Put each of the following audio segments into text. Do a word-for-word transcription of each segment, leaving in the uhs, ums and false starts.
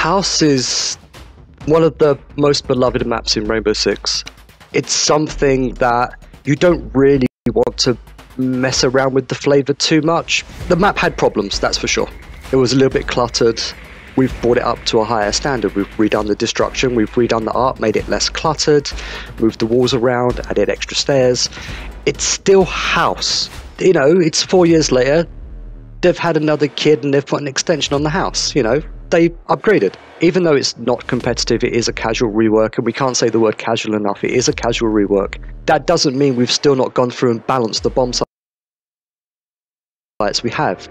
House is one of the most beloved maps in Rainbow Six. It's something that you don't really want to mess around with the flavor too much. The map had problems, that's for sure. It was a little bit cluttered. We've brought it up to a higher standard. We've redone the destruction, we've redone the art, made it less cluttered, moved the walls around, added extra stairs. It's still House. You know, it's four years later, they've had another kid and they've put an extension on the House, you know. They upgraded. Even though it's not competitive, it is a casual rework, and we can't say the word casual enough. It is a casual rework. That doesn't mean we've still not gone through and balanced the bomb sites we have.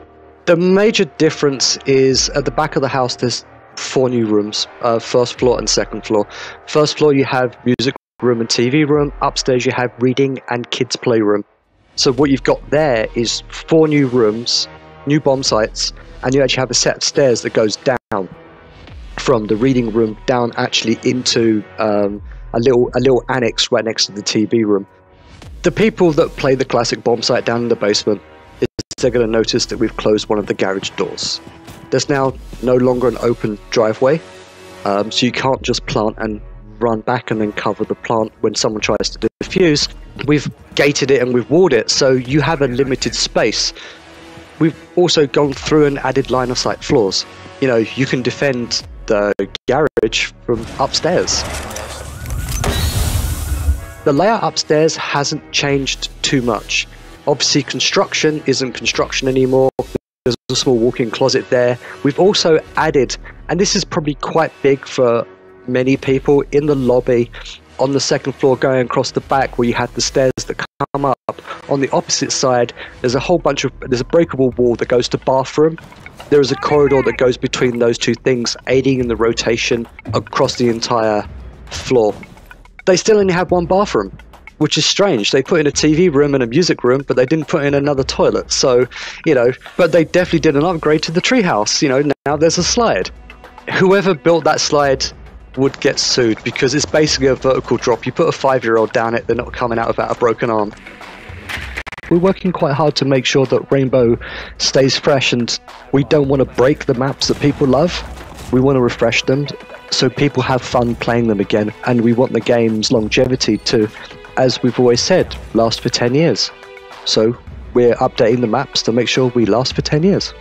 The major difference is at the back of the House, there's four new rooms, uh, first floor and second floor. First floor, you have music room and T V room. Upstairs, you have reading and kids' playroom. So what you've got there is four new rooms, new bomb sites, and you actually have a set of stairs that goes down from the reading room down actually into um, a little a little annex right next to the T V room. The people that play the classic bomb site down in the basement is they're going to notice that we've closed one of the garage doors. There's now no longer an open driveway, um, so you can't just plant and run back and then cover the plant when someone tries to defuse. We've gated it and we've walled it, so you have a limited space. We've also gone through and added line of sight floors. You know, you can defend the garage from upstairs. The layout upstairs hasn't changed too much. Obviously, construction isn't construction anymore. There's a small walk-in closet there. We've also added, and this is probably quite big for many people, in the lobby, on the second floor going across the back where you have the stairs that come up. On the opposite side, there's a whole bunch of, there's a breakable wall that goes to bathroom. There is a corridor that goes between those two things, aiding in the rotation across the entire floor. They still only have one bathroom, which is strange. They put in a T V room and a music room, but they didn't put in another toilet. So, you know, but they definitely did an upgrade to the treehouse. You know, now there's a slide. Whoever built that slide would get sued because it's basically a vertical drop. You put a five-year-old down it, they're not coming out without a broken arm. We're working quite hard to make sure that Rainbow stays fresh, and we don't want to break the maps that people love. We want to refresh them so people have fun playing them again, and we want the game's longevity to, as we've always said, last for ten years. So we're updating the maps to make sure we last for ten years.